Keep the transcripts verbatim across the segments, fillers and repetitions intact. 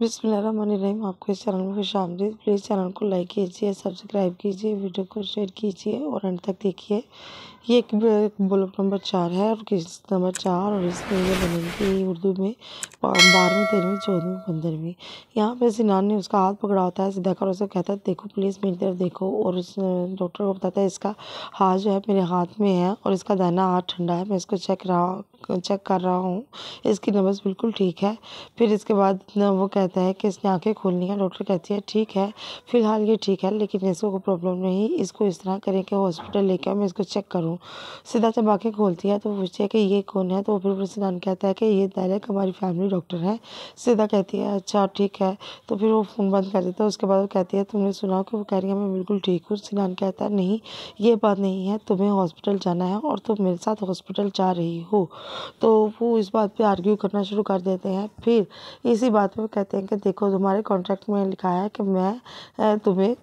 बिस्मिल्लाहिर्रहमानिर्रहीम। आपको इस चैनल में खुश आमदीद। प्लीज़ चैनल को लाइक कीजिए, सब्सक्राइब कीजिए, वीडियो को शेयर कीजिए और एंड तक देखिए। ये एक ब्लॉक नंबर चार है और किस नंबर चार और इसमें ये बनेगी उर्दू में बारहवीं तेरहवीं चौदहवीं पंद्रहवीं। यहाँ पे सिनान ने उसका हाथ पकड़ा होता है, सीधा कर उसको कहता है देखो प्लीज़ मेरी तरफ देखो, और उस डॉक्टर को बताता है इसका हाथ जो है मेरे हाथ में है और इसका दाहिना हाथ ठंडा है, मैं इसको चेक रहा चेक कर रहा हूँ, इसकी नब्ज़ बिल्कुल ठीक है। फिर इसके बाद वो कहता है कि इसने आँखें खोलनी है। डॉक्टर कहती है ठीक है फ़िलहाल ये ठीक है, लेकिन इसको कोई प्रॉब्लम नहीं, इसको इस तरह करें कि हॉस्पिटल लेके मैं इसको चेक करूँ। सीधा जब आँखें खोलती है तो पूछती है कि ये कौन है, तो फिर सिनान कहता है कि ये डायरेक्ट हमारी फैमिली डॉक्टर है। सीधा कहती है अच्छा ठीक है, तो फिर वो फ़ोन बंद कर देता है। उसके बाद वो कहती है तुमने सुना कि वो कह रही है मैं बिल्कुल ठीक हूँ। सिनान कहता है नहीं ये बात नहीं है, तुम्हें हॉस्पिटल जाना है और तुम मेरे साथ हॉस्पिटल जा रही हो। तो वो इस बात पर आर्ग्यू करना शुरू कर देते हैं। फिर इसी बात पर कहते हैं कि देखो तुम्हारे कॉन्ट्रैक्ट में लिखा है कि मैं तुम्हें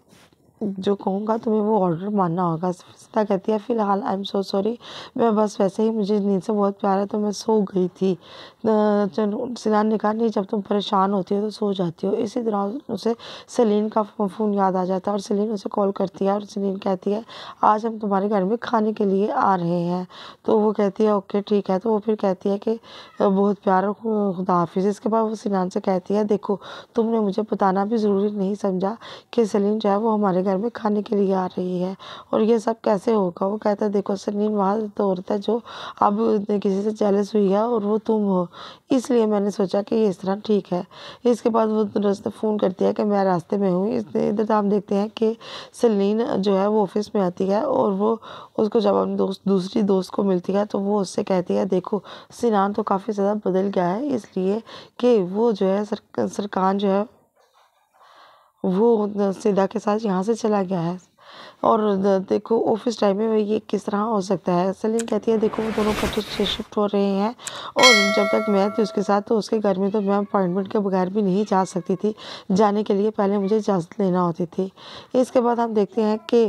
जो कहूँगा तुम्हें वो ऑर्डर मानना होगा। सीता कहती है फ़िलहाल आई एम सो सॉरी, मैं बस वैसे ही मुझे नींद से बहुत प्यार है तो मैं सो गई थी। सिनान ने कहा नहीं जब तुम परेशान होती हो तो सो जाती हो। इसी दौरान उसे सेलिन का फ़ोन याद आ जाता है और सेलिन उसे कॉल करती है और सेलिन कहती है आज हम तुम्हारे घर में खाने के लिए आ रहे हैं। तो वो कहती है ओके ठीक है। तो वो फिर कहती है कि बहुत प्यार खुदा हाफिज़। इसके बाद वो सिनान से कहती है देखो तुमने मुझे बताना भी ज़रूरी नहीं समझा कि सेलिन जो है वो हमारे में खाने के लिए आ रही है और ये सब कैसे होगा। वो कहता है देखो सेलिन वहाँ तो औरत है जो अब किसी से जेलस हुई है और वो तुम हो, इसलिए मैंने सोचा कि ये इस तरह ठीक है। इसके बाद वो रास्ते फ़ोन करती है कि मैं रास्ते में हूँ। इधर हम देखते हैं कि सेलिन जो है वो ऑफिस में आती है और वो उसको जब अपने दोस्त दूसरी दोस्त को मिलती है तो वो उससे कहती है देखो सिनान तो काफ़ी ज़्यादा बदल गया है, इसलिए कि वो जो है सर, सरकान जो है वो सीधा के साथ यहाँ से चला गया है और देखो ऑफिस टाइम में ये किस तरह हो सकता है। सेलिन कहती है देखो वो दोनों इकट्ठे शिफ्ट हो रहे हैं और जब तक मैं थी उसके साथ तो उसके घर में तो मैं अपॉइंटमेंट के बगैर भी नहीं जा सकती थी, जाने के लिए पहले मुझे इजाज़त लेना होती थी। इसके बाद हम देखते हैं कि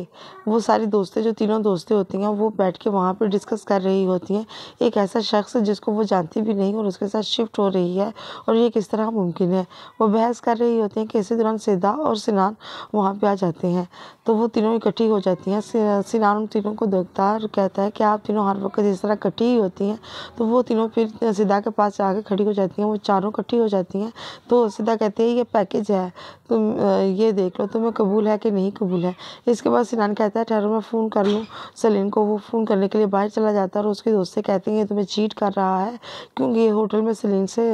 वो सारी दोस्तें जो तीनों दोस्तें होती हैं वो बैठ के वहाँ पर डिस्कस कर रही होती हैं एक ऐसा शख्स जिसको वो जानती भी नहीं और उसके साथ शिफ्ट हो रही है और ये किस तरह मुमकिन है। वो बहस कर रही होती हैं कि इसी दौरान सीधा और सिनान वहाँ पर आ जाते हैं तो वो तीनों इकट्ठी हो जाती हैं। सिनान उन तीनों को देखता है और कहता है कि आप तीनों हर वक्त इस तरह इकट्ठी ही होती हैं। तो वो तीनों फिर सीधा के पास आके खड़ी हो जाती हैं, वो चारों इकट्ठी हो जाती हैं। तो सीधा कहते हैं ये पैकेज है तुम ये देख लो तुम्हें कबूल है कि नहीं कबूल है। इसके बाद सिनान कहता है ठहरो मैं फ़ोन कर लूँ सेलिन को। वो फ़ोन करने के लिए बाहर चला जाता है और उसकी दोस्तें कहती हैं ये तुम्हें चीट कर रहा है क्योंकि ये होटल में सेलिन से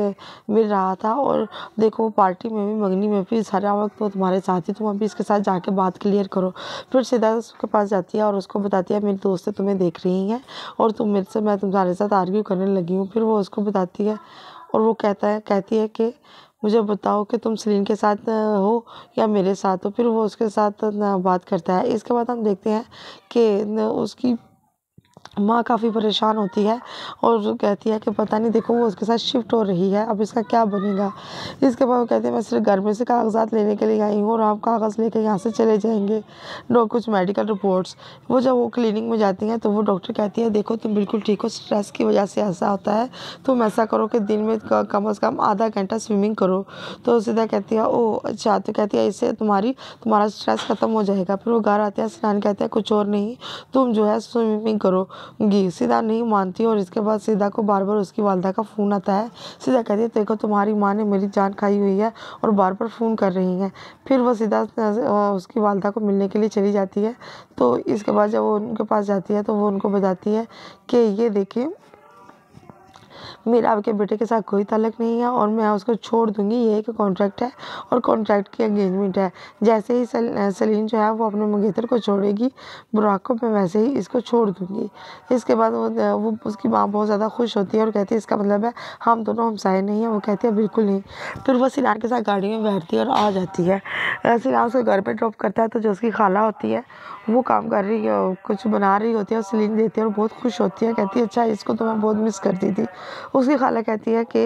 मिल रहा था और देखो पार्टी में भी मंगनी में भी सारा वक्त वो तुम्हारे साथ ही, तुम अभी इसके साथ जाके बात क्लियर करो। फिर सीधा उसके पास जाती है और उसको बताती है मेरी दोस्तें तुम्हें देख रही हैं और तुम मेरे से मैं तुम्हारे साथ आर्ग्यू करने लगी हूँ। फिर वो उसको बताती है और वो कहता है कहती है कि मुझे बताओ कि तुम सेलिन के साथ हो या मेरे साथ हो। फिर वो उसके साथ बात करता है। इसके बाद हम देखते हैं कि उसकी माँ काफ़ी परेशान होती है और कहती है कि पता नहीं देखो वो उसके साथ शिफ्ट हो रही है, अब इसका क्या बनेगा। इसके बाद वो कहती है मैं सिर्फ घर में से कागजात लेने के लिए आई हूँ और आप कागज़ लेकर यहाँ से चले जाएंगे डॉ कुछ मेडिकल रिपोर्ट्स। वो जब वो क्लिनिक में जाती हैं तो वो डॉक्टर कहती है देखो तुम बिल्कुल ठीक हो, स्ट्रेस की वजह से ऐसा होता है, तुम ऐसा करो कि दिन में कम अज़ कम आधा घंटा स्विमिंग करो। तो सीधा कहती है ओ अच्छा। तो कहती है इससे तुम्हारी तुम्हारा स्ट्रेस ख़त्म हो जाएगा। फिर वो घर आते हैं, सिनान कहते हैं कुछ और नहीं तुम जो है स्विमिंग करो गी। सीधा नहीं मानती और इसके बाद सीधा को बार बार उसकी वालदा का फ़ोन आता है। सीधा कहती है देखो तुम्हारी माँ ने मेरी जान खाई हुई है और बार बार फ़ोन कर रही है। फिर वो सीधा उसकी वालदा को मिलने के लिए चली जाती है। तो इसके बाद जब वो उनके पास जाती है तो वो उनको बताती है कि ये देखिए मेरा आपके बेटे के साथ कोई ताल्लुक नहीं है और मैं उसको छोड़ दूंगी, ये एक कॉन्ट्रैक्ट है और कॉन्ट्रैक्ट की एंगेजमेंट है। जैसे ही सेलिन जो है वो अपने मंगेतर को छोड़ेगी बुराक को मैं वैसे ही इसको छोड़ दूंगी। इसके बाद वो, वो उसकी माँ बहुत ज़्यादा खुश होती है और कहती है इसका मतलब है हम दोनों हमसाये नहीं हैं। वो कहती है बिल्कुल नहीं। फिर वो सिनान के साथ गाड़ी में बैठती है और आ जाती है। सिनान उसको घर पर ड्रॉप करता है तो जो उसकी खाला होती है वो काम कर रही है कुछ बना रही होती है और सेलिन देती है और बहुत खुश होती है, कहती है अच्छा इसको तो मैं बहुत मिस करती थी। उसकी खाला कहती है कि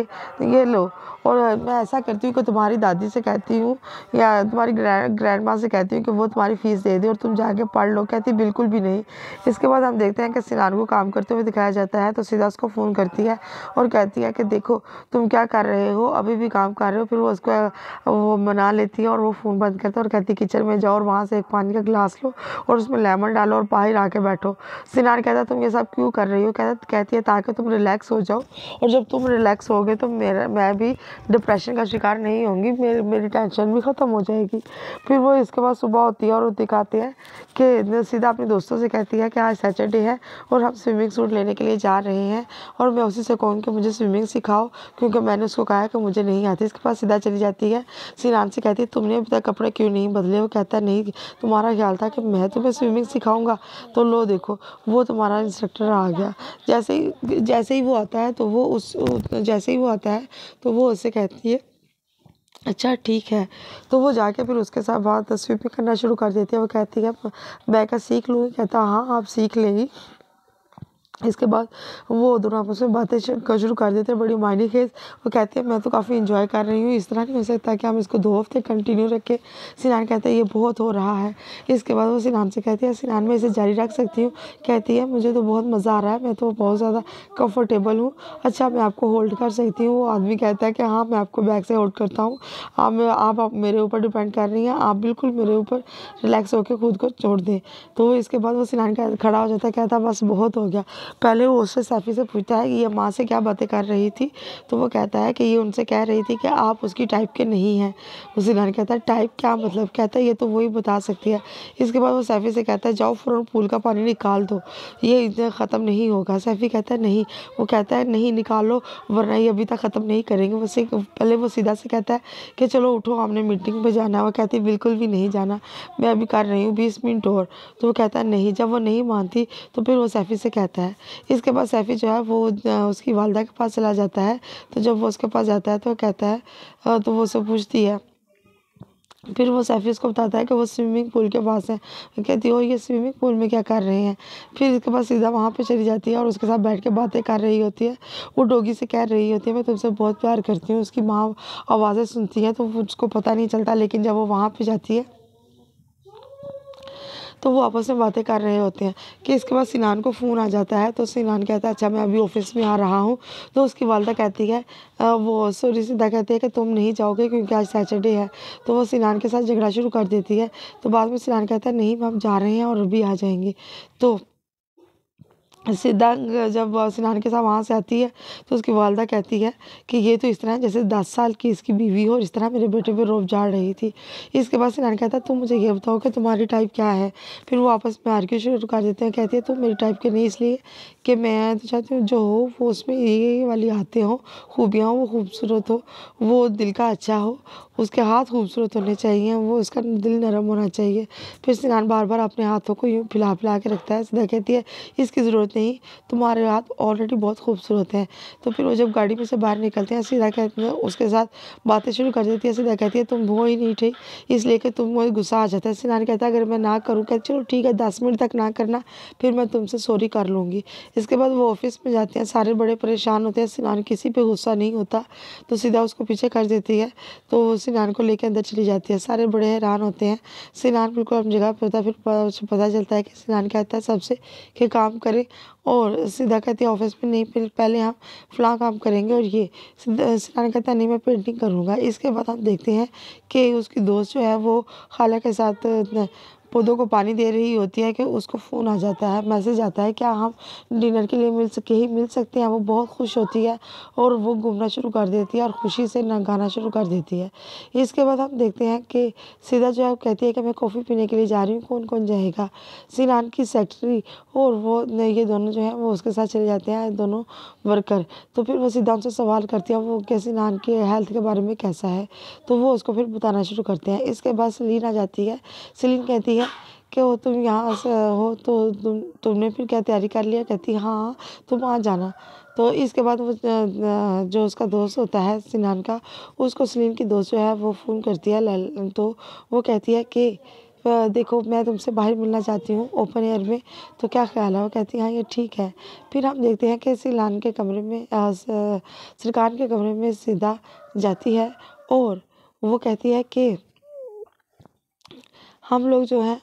ये लो और मैं ऐसा करती हूँ कि तुम्हारी दादी से कहती हूँ या तुम्हारी ग्रैंड ग्रैंड माँ से कहती हूँ कि वो तुम्हारी फ़ीस दे दे और तुम जाके पढ़ लो। कहती बिल्कुल भी नहीं। इसके बाद हम देखते हैं कि सिनान को काम करते हुए दिखाया जाता है, तो सीधा उसको फ़ोन करती है और कहती है कि देखो तुम क्या कर रहे हो, अभी भी काम कर रहे हो। फिर वो उसको वो मना लेती है और वो फ़ोन बंद करता है और कहती किचन में जाओ और वहाँ से एक पानी का गिलास लो और उसमें लेमन डालो और बाहर आके बैठो। सिनान कहता तुम ये सब क्यों कर रही हो? कहता कहती है ताकि तुम रिलैक्स हो जाओ और जब तुम रिलैक्स हो गए तो मेरा मैं भी डिप्रेशन का शिकार नहीं होंगी, मेरी मेरी टेंशन भी ख़त्म हो जाएगी। फिर वो इसके बाद सुबह होती है और वो दिखाते हैं कि सीधा अपने दोस्तों से कहती है कि आज सैटरडे है और हम स्विमिंग सूट लेने के लिए जा रहे हैं और मैं उसी से कहूँ कि मुझे स्विमिंग सिखाओ क्योंकि मैंने उसको कहा है कि मुझे नहीं आती। इसके बाद सीधा चली जाती है। सिनान से कहती है तुमने अभी तक कपड़े क्यों नहीं बदले? वो कहता नहीं तुम्हारा ख्याल था कि मैं तुम्हें स्विमिंग सिखाऊंगा, तो लो देखो वो तुम्हारा इंस्ट्रक्टर आ गया। जैसे ही जैसे ही वो आता है तो वो उस जैसे ही वो आता है तो वो उससे कहती है अच्छा ठीक है। तो वो जाके फिर उसके साथ बात स्विमिंग करना शुरू कर देती है। वो कहती है मैं क्या सीख लूँगी? कहता हाँ आप सीख लेंगी। इसके बाद वो दोनों आपस में बातें शुरू कर देते हैं, बड़ी मायने खेज। वो कहते हैं मैं तो काफ़ी इन्जॉय कर रही हूँ, इस तरह नहीं हो सकता कि हम इसको दो हफ्ते कंटिन्यू रखें। सिनान कहते हैं ये बहुत हो रहा है। इसके बाद वो सिनान से कहती है सिनान मैं इसे जारी रख सकती हूँ? कहती है मुझे तो बहुत मज़ा आ रहा है, मैं तो बहुत ज़्यादा कम्फर्टेबल हूँ। अच्छा मैं आपको होल्ड कर सकती हूँ? वो आदमी कहता है कि हाँ मैं आपको बैक से होल्ड करता हूँ, आप आप मेरे ऊपर डिपेंड कर रही हैं, आप बिल्कुल मेरे ऊपर रिलैक्स होकर खुद को छोड़ दें। तो इसके बाद वो सिनान खड़ा हो जाता है, कहता बस बहुत हो गया। पहले वो उससे सैफी से पूछता है कि ये माँ से क्या बातें कर रही थी? तो वो कहता है कि ये उनसे कह रही थी कि आप उसकी टाइप के नहीं हैं। उस सिनान कहता है टाइप क्या मतलब? कहता है ये तो वही बता सकती है। इसके बाद वो सैफी से कहता है जाओ फ़ौरन पूल का पानी निकाल दो, ये इतना ख़त्म नहीं होगा। सैफी कहता है नहीं। वो कहता है नहीं निकालो वरना ये अभी तक ख़त्म नहीं करेंगे। वो से पहले वो सीधा से कहता है कि चलो उठो हमने मीटिंग पर जाना है। वो कहती है बिल्कुल भी नहीं जाना, मैं अभी कर रही हूँ बीस मिनट और। तो वो कहता है नहीं। जब वो नहीं मानती तो फिर वो सैफी से कहता है। इसके बाद सैफी जो है वो उसकी वालिदा के पास चला जाता है। तो जब वो उसके पास जाता है तो कहता है तो वो उससे पूछती है, फिर वो सैफी उसको बताता है कि वो स्विमिंग पूल के पास है। कहती है ओ ये स्विमिंग पूल में क्या कर रहे हैं? फिर इसके बाद सीधा वहाँ पे चली जाती है और उसके साथ बैठ के बातें कर रही होती है। वो डोगी से कह रही होती है मैं तुमसे बहुत प्यार करती हूँ। उसकी माँ आवाज़ें सुनती हैं तो उसको पता नहीं चलता, लेकिन जब वो वहाँ पर जाती है तो वो आपस में बातें कर रहे होते हैं कि इसके बाद सिनान को फ़ोन आ जाता है। तो सिनान कहता है अच्छा मैं अभी ऑफिस में आ रहा हूँ। तो उसकी वालदा कहती है वो सॉरी सीधा कहती है कि तुम नहीं जाओगे क्योंकि आज सैटरडे है। तो वो सिनान के साथ झगड़ा शुरू कर देती है। तो बाद में सिनान कहता है नहीं हम जा रहे हैं और अभी आ जाएंगे। तो सीधा जब सिनान के साथ वहाँ से आती है तो उसकी वालदा कहती है कि ये तो इस तरह जैसे दस साल की इसकी बीवी हो और इस तरह मेरे बेटे पे रोब झाड़ रही थी। इसके बाद सिनान कहता है तुम मुझे ये बताओ कि तुम्हारी टाइप क्या है? फिर वो आपस में आर्ग्यू शुरू कर देते हैं। कहती है तुम मेरी टाइप के नहीं, इसलिए कि मैं तो चाहती हूँ जो हो वो उसमें ये वाली आते हों, खूबियाँ हों, वो खूबसूरत हो, वो दिल का अच्छा हो, उसके हाथ खूबसूरत होने चाहिए, वो उसका दिल नरम होना चाहिए। फिर सिनान बार बार अपने हाथों को यूँ फैला फैला के रखता है। सीधा कहती है इसकी ज़रूरत नहीं, तुम्हारे हाथ ऑलरेडी बहुत खूबसूरत हैं। तो फिर वो जब गाड़ी में से बाहर निकलते हैं सीधा कहती है उसके साथ बातें शुरू कर देती है। सीधा कहती है तुम हो ही नहीं ठीक, इसलिए कि तुम मुझे गुस्सा आ जाता है। सिनान कहता है अगर मैं ना करूँ? कहती चलो ठीक है दस मिनट तक ना करना, फिर मैं तुमसे सॉरी कर लूँगी। इसके बाद वो ऑफिस में जाते हैं, सारे बड़े परेशान होते हैं। सिनान किसी पे गुस्सा नहीं होता तो सीधा उसको पीछे कर देती है। तो सिनान को लेकर अंदर चली जाती है, सारे बड़े हैरान होते हैं। सिनान बिल्कुल अपनी जगह पर होता है। फिर पता चलता है कि सिनान कहता है सबसे कि काम करें और सीधा कहती है ऑफिस में नहीं, फिर पहले हम फलां काम करेंगे और ये सिनान कहता है नहीं मैं पेंटिंग करूँगा। इसके बाद हम देखते हैं कि उसकी दोस्त जो है वो खाला के साथ पौधों को पानी दे रही होती है कि उसको फ़ोन आ जाता है, मैसेज आता है क्या हम डिनर के लिए मिल सके ही मिल सकते हैं। वो बहुत खुश होती है और वो घूमना शुरू कर देती है और ख़ुशी से ना गाना शुरू कर देती है। इसके बाद हम देखते हैं कि सीधा जो है कहती है कि मैं कॉफ़ी पीने के लिए जा रही हूँ, कौन कौन जाएगा? सिनान की सेक्रेटरी और वो ये दोनों जो है वो उसके साथ चले जाते हैं, दोनों वर्कर। तो फिर वो सीधा उनसे सवाल करती है वो कि सिनान के हेल्थ के बारे में कैसा है, तो वो उसको फिर बताना शुरू करते हैं। इसके बाद सेलिन आ जाती है। सेलिन कहती है कि वो तुम यहाँ से हो तो तुम तुमने फिर क्या तैयारी कर लिया? कहती हाँ तुम आ जाना। तो इसके बाद वो जो उसका दोस्त होता है सिनान का, उसको सेलिन की दोस्त जो है वो फ़ोन करती है। तो वो कहती है कि देखो मैं तुमसे बाहर मिलना चाहती हूँ ओपन एयर में, तो क्या ख्याल है? वो कहती है हाँ ये ठीक है। फिर हम देखते हैं कि सिलान के कमरे में सरकार के कमरे में सीधा जाती है और वो कहती है कि हम लोग जो है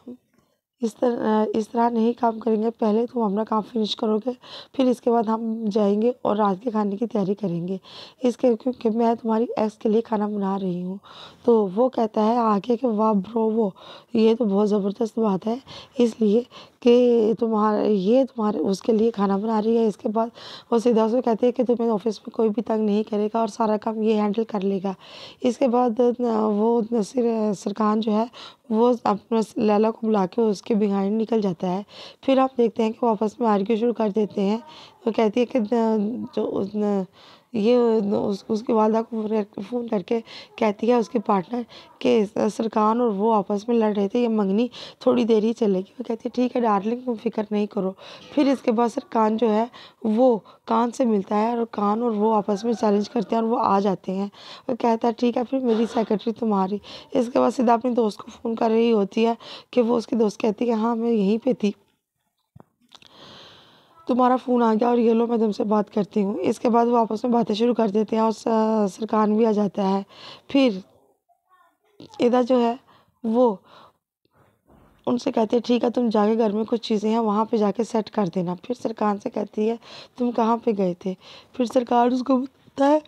इस तरह इस तरह नहीं काम करेंगे, पहले तुम अपना काम फिनिश करोगे फिर इसके बाद हम जाएंगे और रात के खाने की तैयारी करेंगे, इसके क्योंकि मैं तुम्हारी एक्स के लिए खाना बना रही हूँ। तो वो कहता है आके कि वाह ब्रो वो ये तो बहुत ज़बरदस्त बात है, इसलिए कि तुम्हारे ये तुम्हारे उसके लिए खाना बना रही है। इसके बाद वो सीधा से कहती है कि तुम्हें ऑफिस में कोई भी तंग नहीं करेगा और सारा काम ये हैंडल कर लेगा। इसके बाद वो सरकान जो है वो अपने लैला को बुला के उसके बिहाइंड निकल जाता है। फिर आप देखते हैं कि वापस में आर्ग्यू शुरू कर देते हैं। वो कहती है कि जो ये उस, उसकी वालदा को फ़ोन करके कहती है उसके पार्टनर के सरकान और वो आपस में लड़ रहे थे, ये मंगनी थोड़ी देर ही चलेगी। वो कहती है ठीक है डार्लिंग तुम फिक्र नहीं करो। फिर इसके बाद सरकान जो है वो कान से मिलता है और कान और वो आपस में चैलेंज करते हैं और वो आ जाते हैं। वो कहता है ठीक है फिर मेरी सेक्रेटरी तुम्हारी। इसके बाद सीधा अपने दोस्त को फ़ोन कर रही होती है कि वो उसकी दोस्त कहती है हाँ मैं यहीं पर थी, तुम्हारा फ़ोन आ गया और ये लो मैं तुमसे बात करती हूँ। इसके बाद वो आपस में बातें शुरू कर देते हैं और सरकान भी आ जाता है। फिर इधर जो है वो उनसे कहती है ठीक है तुम जाके घर में कुछ चीज़ें हैं वहाँ पे जाके सेट कर देना। फिर सरकान से कहती है तुम कहाँ पे गए थे? फिर सरकान उसको बताता है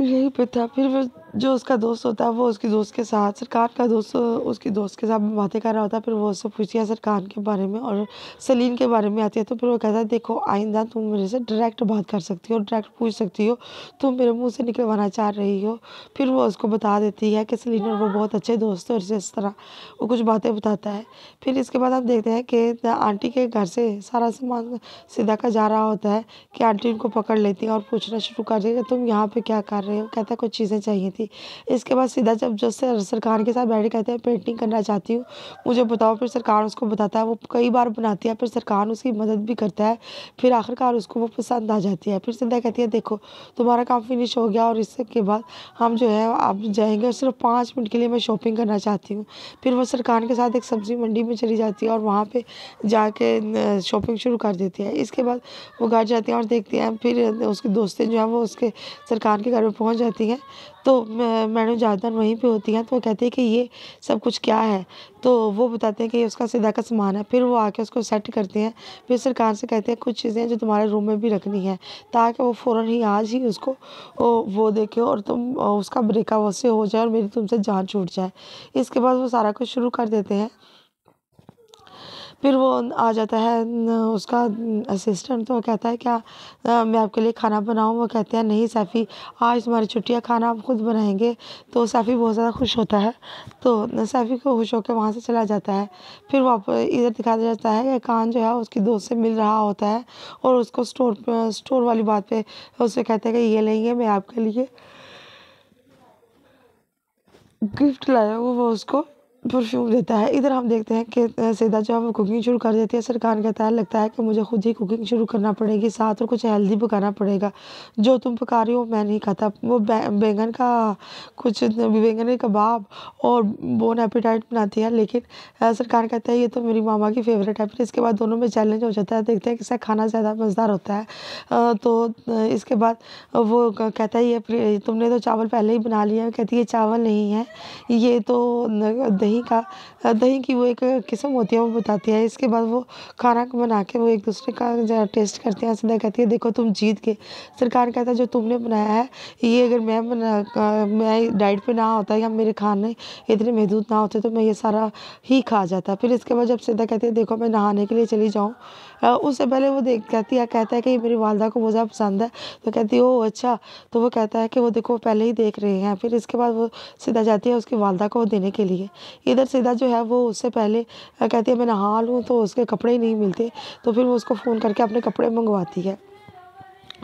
यही पे था। फिर जो उसका दोस्त होता है वो उसकी दोस्त के साथ सरकार का दोस्त उसकी दोस्त के साथ बातें कर रहा होता है। फिर वो उससे पूछती है सरकार के बारे में और सलीन के बारे में आती है। तो फिर वो कहता है देखो आइंदा तुम मेरे से डायरेक्ट बात कर सकती हो, डायरेक्ट पूछ सकती हो, तुम मेरे मुंह से निकलवाना चाह रही हो। फिर वो उसको बता देती है कि सलीन और वो बहुत अच्छे दोस्त हैं और इस तरह वो कुछ बातें बताता है। फिर इसके बाद आप देखते हैं कि आंटी के घर से सारा सामान सीधा का जा रहा होता है कि आंटी उनको पकड़ लेती है और पूछना शुरू कर देती है तुम यहाँ पर क्या कर रहे हो? कहता है कुछ चीज़ें चाहिए थी। इसके बाद सीधा जब जो सरकार के साथ बैठे कहते हैं पेंटिंग करना चाहती हूँ मुझे बताओ। फिर सरकार उसको बताता है, वो कई बार बनाती है, फिर सरकार उसकी मदद भी करता है, फिर आखिरकार उसको वो पसंद आ जाती है। फिर सीधा कहती है देखो तुम्हारा काम फिनिश हो गया और इसके बाद हम जो है आप जाएंगे और सिर्फ पाँच मिनट के लिए मैं शॉपिंग करना चाहती हूँ। फिर वो सरकार के साथ एक सब्ज़ी मंडी में चली जाती है और वहाँ पर जाके शॉपिंग शुरू कर देती है। इसके बाद वो घर जाती है और देखती है फिर उसकी दोस्तें जो हैं वो उसके सरकार के घर में पहुँच जाती हैं। तो मैडम जादन वहीं पे होती हैं। तो वो कहती है कि ये सब कुछ क्या है? तो वो बताते हैं कि ये उसका सीधा का सामान है। फिर वो आके उसको सेट करते हैं। फिर सरकार से कहते हैं कुछ चीज़ें जो तुम्हारे रूम में भी रखनी है ताकि वो फ़ौरन ही आज ही उसको वो देखे और तुम उसका ब्रेकअप उससे हो जाए और मेरी तुमसे जान छूट जाए। इसके बाद वो सारा कुछ शुरू कर देते हैं। फिर वो आ जाता है उसका असिस्टेंट। तो वो कहता है क्या आ, मैं आपके लिए खाना बनाऊं? वो कहते हैं नहीं सैफ़ी आज तुम्हारी छुट्टियां, खाना आप खुद बनाएंगे। तो सैफ़ी बहुत ज़्यादा खुश होता है। तो सैफ़ी को खुश होकर वहाँ से चला जाता है। फिर वापस इधर दिखा दिया जाता है कि कान जो है उसकी दोस्त से मिल रहा होता है और उसको स्टोर स्टोर वाली बात पर उससे कहते हैं कि ये लेंगे मैं आपके लिए गिफ्ट लाया हूँ, वो उसको परफ्यूम देता है। इधर हम देखते हैं कि सीधा जो है वो कुकिंग शुरू कर देती है। सरकार कहता है लगता है कि मुझे खुद ही कुकिंग शुरू करना पड़ेगी, साथ और कुछ हेल्दी पकाना पड़ेगा, जो तुम पका रही हो मैं नहीं खाता। वो बैंगन का कुछ बैंगन कबाब और बोन एपेटाइट बनाती है। लेकिन सरकार कहता है ये तो मेरी मामा की फेवरेट है। फिर इसके बाद दोनों में चैलेंज हो जाता है, देखते हैं किसका खाना ज़्यादा मज़ेदार होता है। तो इसके बाद वो कहता है ये तुमने तो चावल पहले ही बना लिया। कहती है चावल नहीं है ये तो दही का दही की वो एक किस्म होती है, वो बताती है। इसके बाद वो खाना बना के वो एक दूसरे का टेस्ट करते हैं। सीधा कहती है देखो तुम जीत गए। सरकार कहता है जो तुमने बनाया है ये अगर मैं बना मैं डाइट पे ना होता या मेरे खाने इतने महदूद ना होते तो मैं ये सारा ही खा जाता। फिर इसके बाद जब सीधा कहती है देखो मैं नहाने के लिए चली जाऊँ, उससे पहले वो देख कहती है कहता है कि मेरी वालदा को बहुत ज़्यादा पसंद है। तो कहती है ओह अच्छा। तो वो कहता है कि वो देखो पहले ही देख रहे हैं। फिर इसके बाद वो सीधा जाती है उसकी वालदा को देने के लिए। इधर सीधा जो है वो उससे पहले कहती है मैं नहा लूँ, तो उसके कपड़े ही नहीं मिलते। तो फिर वो उसको फ़ोन करके अपने कपड़े मंगवाती है।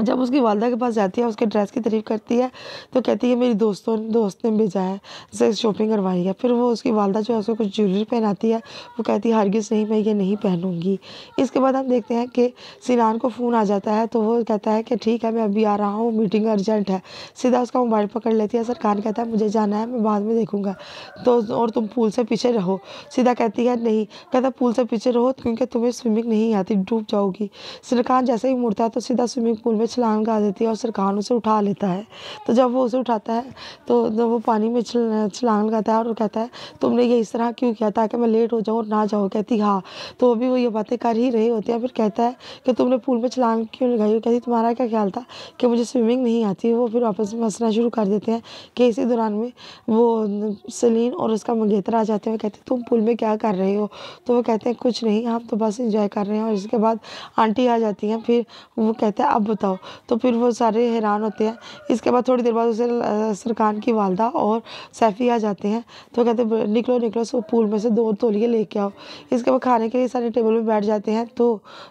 जब उसकी वालदा के पास जाती है, उसके ड्रेस की तारीफ़ करती है तो कहती है मेरी दोस्तों दोस्त ने भेजा है, उसे शॉपिंग करवाई है। फिर वो उसकी वालदा जो है उसको कुछ ज्वेलरी पहनाती है, वो कहती है हरगिज़ नहीं, मैं ये नहीं पहनूंगी। इसके बाद हम देखते हैं कि सिनान को फ़ोन आ जाता है तो वो कहता है कि ठीक है मैं अभी आ रहा हूँ, मीटिंग अर्जेंट है। सीधा उसका मोबाइल पकड़ लेती है। सरकान कहता है मुझे जाना है, मैं बाद में देखूँगा, तो और तुम पूल से पीछे रहो। सीधा कहती है नहीं, कहता पूल से पीछे रहो क्योंकि तुम्हें स्विमिंग नहीं आती, डूब जाओगी। सरकान जैसे ही मुड़ता है तो सीधा स्विमिंग पूल में छलांग लगा देती है और सरकान उसे उठा लेता है। तो जब वो उसे उठाता है तो वो पानी में छलांग लगाता है और कहता है तुमने ये इस तरह क्यों किया, ताकि मैं लेट हो जाऊँ और ना जाओ। कहती हाँ, तो अभी वो ये बातें कर ही रही होती हैं। फिर कहता है कि तुमने पूल में छलांग क्यों लगाई। वो कहती तुम्हारा क्या ख्याल था कि मुझे स्विमिंग नहीं आती। वो फिर वापस में हंसना शुरू कर देते हैं कि इसी दौरान में वो सेलिन और उसका मंगेतर आ जाते हैं। कहते हैं तुम पूल में क्या कर रहे हो, तो वो कहते हैं कुछ नहीं, हम तो बस इंजॉय कर रहे हैं। और इसके बाद आंटी आ जाती हैं। फिर वो कहते हैं अब बताओ, तो फिर वो सारे हैरान होते हैं। इसके बाद थोड़ी देर बाद उसे सरकान की वालदा और सैफ़ी आ जाते हैं तो कहते हैं निकलो निकलो, सो पूल में से दो तौलिए लेके आओ। इसके बाद खाने के लिए सारे टेबल में बैठ जाते हैं तो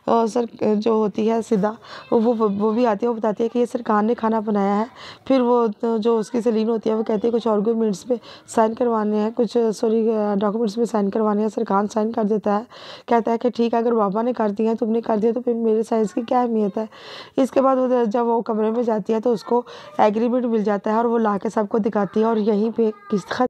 आ, सर जो होती है सीधा वो वो, वो भी आती है। वो बताती है कि ये सरकान ने खाना बनाया है। फिर वो तो, जो उसकी सेलिन होती है वो कहती है कुछ डॉक्यूमेंट्स पे साइन करवाने हैं, कुछ सॉरी डॉक्यूमेंट्स पे साइन करवाने हैं। सरकान साइन कर देता है, कहता है कि ठीक है अगर बाबा ने कर दिया तुमने कर दिया तो फिर मेरे साइज़ की क्या अहमियत है। इसके बाद वो जब वो कमरे में जाती है तो उसको एग्रीमेंट मिल जाता है और वो ला के सबको दिखाती है और यहीं पर किस्त